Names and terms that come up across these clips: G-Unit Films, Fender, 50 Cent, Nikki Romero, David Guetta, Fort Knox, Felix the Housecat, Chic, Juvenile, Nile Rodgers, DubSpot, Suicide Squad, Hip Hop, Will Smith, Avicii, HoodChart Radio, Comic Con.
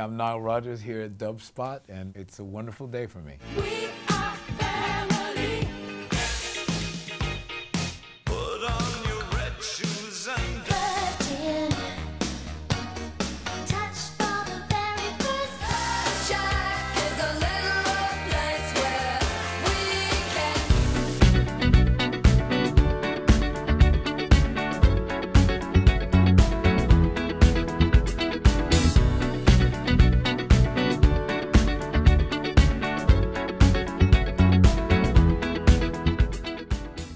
I'm Nile Rodgers here at DubSpot, and it's a wonderful day for me. We are family. Put on your red shoes and virgin. Touched for the very first time. Jack is a little place where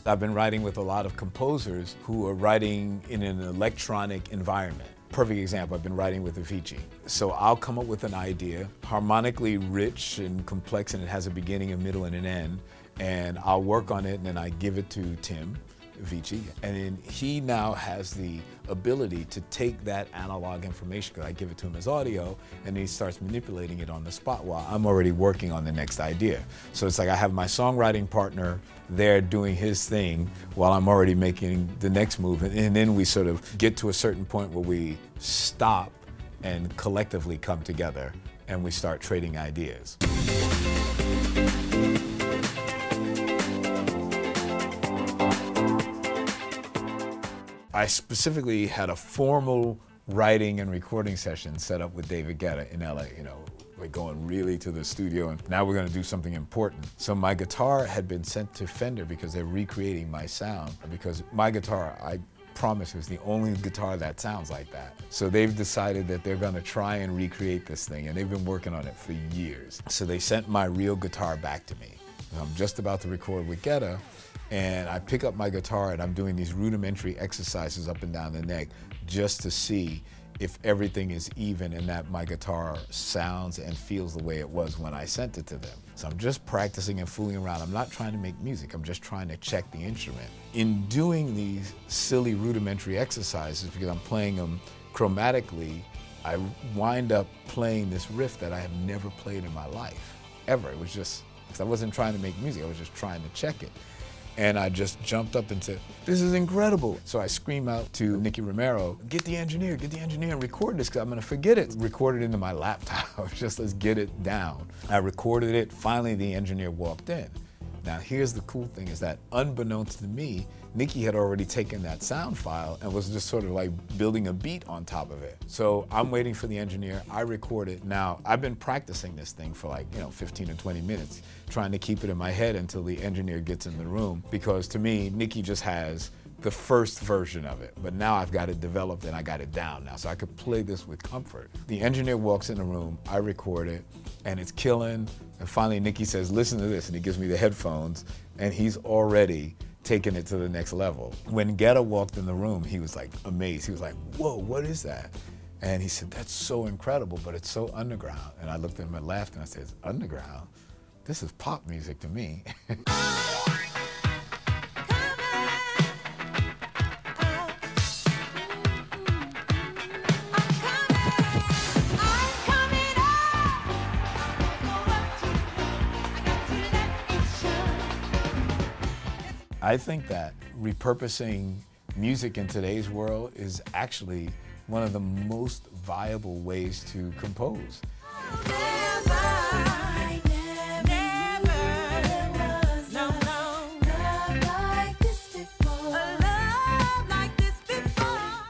I've been writing with a lot of composers who are writing in an electronic environment. Perfect example, I've been writing with Avicii. So I'll come up with an idea, harmonically rich and complex, and it has a beginning, a middle, and an end. And I'll work on it, and then I give it to Tim, Avicii. And then he now has the ability to take that analog information, because I give it to him as audio, and then he starts manipulating it on the spot while I'm already working on the next idea. So it's like I have my songwriting partner there doing his thing while I'm already making the next move. And then we sort of get to a certain point where we stop and collectively come together and we start trading ideas. I specifically had a formal writing and recording session set up with David Guetta in LA. You know, we're going really to the studio, and now we're gonna do something important. So my guitar had been sent to Fender because they're recreating my sound, because my guitar, I promise, is the only guitar that sounds like that. So they've decided that they're gonna try and recreate this thing, and they've been working on it for years. So they sent my real guitar back to me. I'm just about to record with Guetta, and I pick up my guitar and I'm doing these rudimentary exercises up and down the neck just to see if everything is even and that my guitar sounds and feels the way it was when I sent it to them. So I'm just practicing and fooling around. I'm not trying to make music, I'm just trying to check the instrument. In doing these silly rudimentary exercises, because I'm playing them chromatically, I wind up playing this riff that I have never played in my life, ever. It was just, because I wasn't trying to make music, I was just trying to check it. And I just jumped up and said, this is incredible. So I scream out to Nikki Romero, get the engineer and record this, because I'm gonna forget it. Recorded into my laptop, just let's get it down. I recorded it, finally the engineer walked in. Now here's the cool thing, is that unbeknownst to me, Nikki had already taken that sound file and was just sort of like building a beat on top of it. So I'm waiting for the engineer, I record it. Now, I've been practicing this thing for like, 15 or 20 minutes, trying to keep it in my head until the engineer gets in the room, because to me, Nikki just has the first version of it, but now I've got it developed and I got it down now, so I could play this with comfort. The engineer walks in the room, I record it, and it's killing, and finally Nikki says, listen to this, and he gives me the headphones, and he's already taking it to the next level. When Guetta walked in the room, he was like amazed. He was like, whoa, what is that? And he said, that's so incredible, but it's so underground. And I looked at him and laughed and I said, underground? This is pop music to me. I think that repurposing music in today's world is actually one of the most viable ways to compose.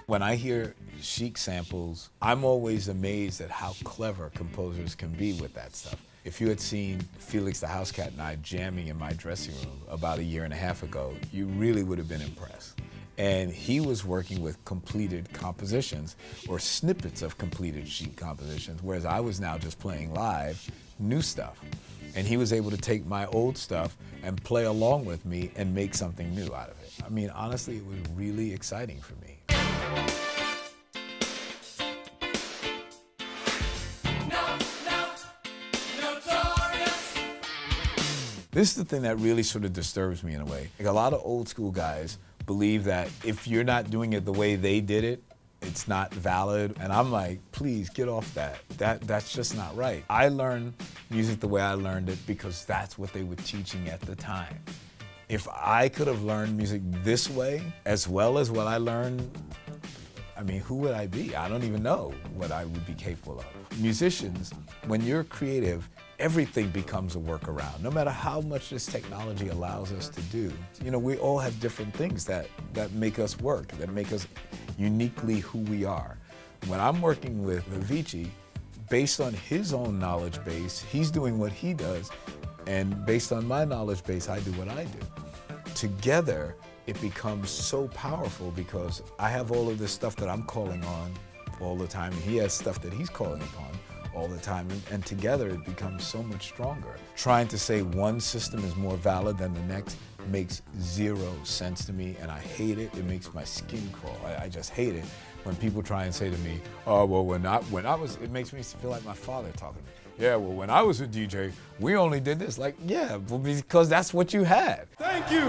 When I hear Chic samples, I'm always amazed at how clever composers can be with that stuff. If you had seen Felix the Housecat and I jamming in my dressing room about 1.5 years ago, you really would have been impressed. And he was working with completed compositions, or snippets of completed Chic compositions, whereas I was now just playing live new stuff. And he was able to take my old stuff and play along with me and make something new out of it. I mean, honestly, it was really exciting for me. This is the thing that really sort of disturbs me in a way. Like, a lot of old school guys believe that if you're not doing it the way they did it, it's not valid. And I'm like, please get off that. That's just not right. I learned music the way I learned it because that's what they were teaching at the time. If I could have learned music this way, as well as what I learned, I mean, who would I be? I don't even know what I would be capable of. musicians, when you're creative, everything becomes a workaround, no matter how much this technology allows us to do. You know, we all have different things that make us work, that make us uniquely who we are. When I'm working with Avicii, based on his own knowledge base, he's doing what he does, and based on my knowledge base, I do what I do. Together, it becomes so powerful because I have all of this stuff that I'm calling on all the time, and he has stuff that he's calling upon all the time, and together it becomes so much stronger. Trying to say one system is more valid than the next makes zero sense to me, and I hate it. It makes my skin crawl. I just hate it when people try and say to me, oh, well, when I was, it makes me feel like my father talking to me. Yeah, well, when I was a DJ, we only did this. Like, yeah, well, because that's what you had. Thank you.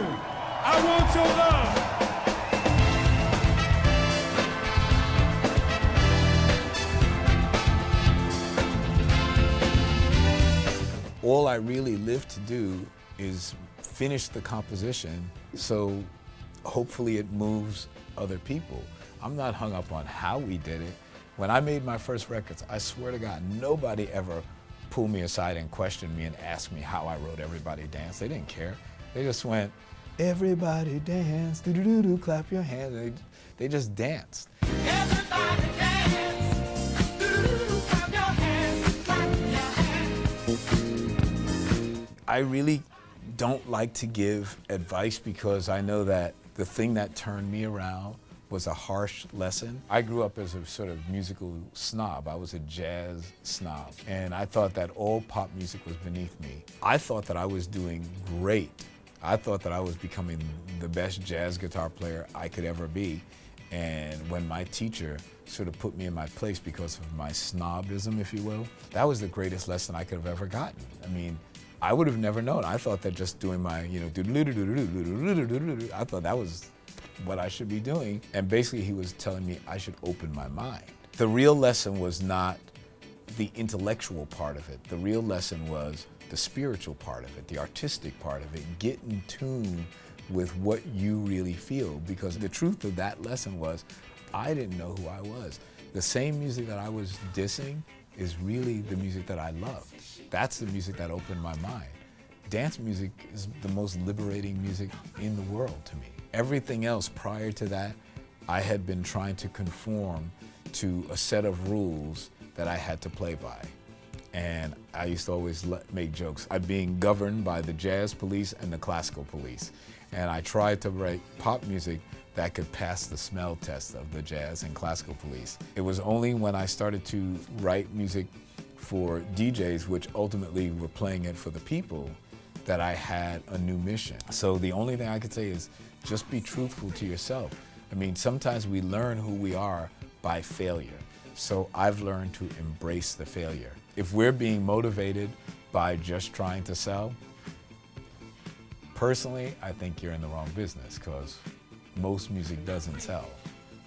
I want your love. All I really live to do is finish the composition, so hopefully it moves other people. I'm not hung up on how we did it. When I made my first records, I swear to God, nobody ever pulled me aside and questioned me and asked me how I wrote Everybody Dance. They didn't care. They just went, everybody dance, do-do-do-do, clap your hands. They just danced. Everybody dance, do-do-do-do, clap your hands, clap your hands. I really don't like to give advice because I know that the thing that turned me around was a harsh lesson. I grew up as a sort of musical snob. I was a jazz snob, and I thought that all pop music was beneath me. I thought that I was doing great. I thought that I was becoming the best jazz guitar player I could ever be, and when my teacher sort of put me in my place because of my snobism, if you will, that was the greatest lesson I could have ever gotten. I mean, I would have never known. I thought that just doing my, you know, I thought that was what I should be doing. And basically he was telling me I should open my mind. The real lesson was not the intellectual part of it. The real lesson was the spiritual part of it, the artistic part of it. Get in tune with what you really feel, because the truth of that lesson was I didn't know who I was. The same music that I was dissing is really the music that I loved. That's the music that opened my mind. Dance music is the most liberating music in the world to me. Everything else prior to that, I had been trying to conform to a set of rules that I had to play by. And I used to always make jokes. I'm being governed by the jazz police and the classical police. And I tried to write pop music that could pass the smell test of the jazz and classical police. It was only when I started to write music for DJs, which ultimately were playing it for the people, that I had a new mission. So the only thing I could say is just be truthful to yourself. I mean, sometimes we learn who we are by failure. So I've learned to embrace the failure. If we're being motivated by just trying to sell, personally, I think you're in the wrong business, because most music doesn't sell.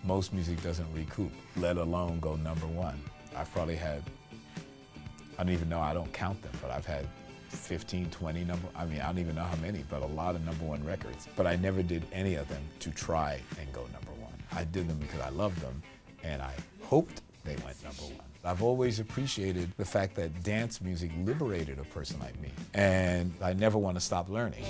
Most music doesn't recoup, let alone go #1. I've probably had, I don't even know, I don't count them, but I've had 15, 20 I don't even know how many, but a lot of #1 records. But I never did any of them to try and go #1. I did them because I loved them, and I hoped they went #1. I've always appreciated the fact that dance music liberated a person like me, and I never want to stop learning.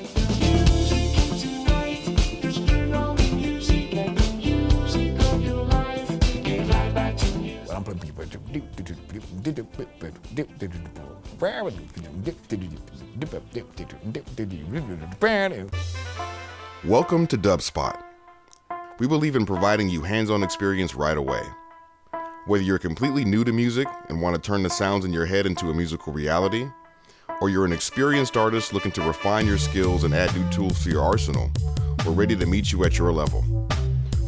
Welcome to DubSpot. We believe in providing you hands-on experience right away. Whether you're completely new to music and want to turn the sounds in your head into a musical reality, or you're an experienced artist looking to refine your skills and add new tools to your arsenal, we're ready to meet you at your level.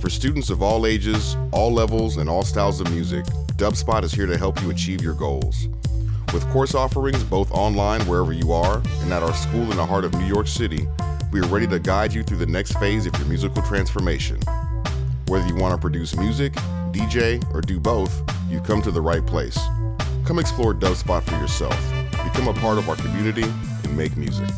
For students of all ages, all levels, and all styles of music, DubSpot is here to help you achieve your goals. With course offerings both online wherever you are and at our school in the heart of New York City, we are ready to guide you through the next phase of your musical transformation. Whether you want to produce music, DJ, or do both, you've come to the right place. Come explore DubSpot for yourself. Become a part of our community and make music.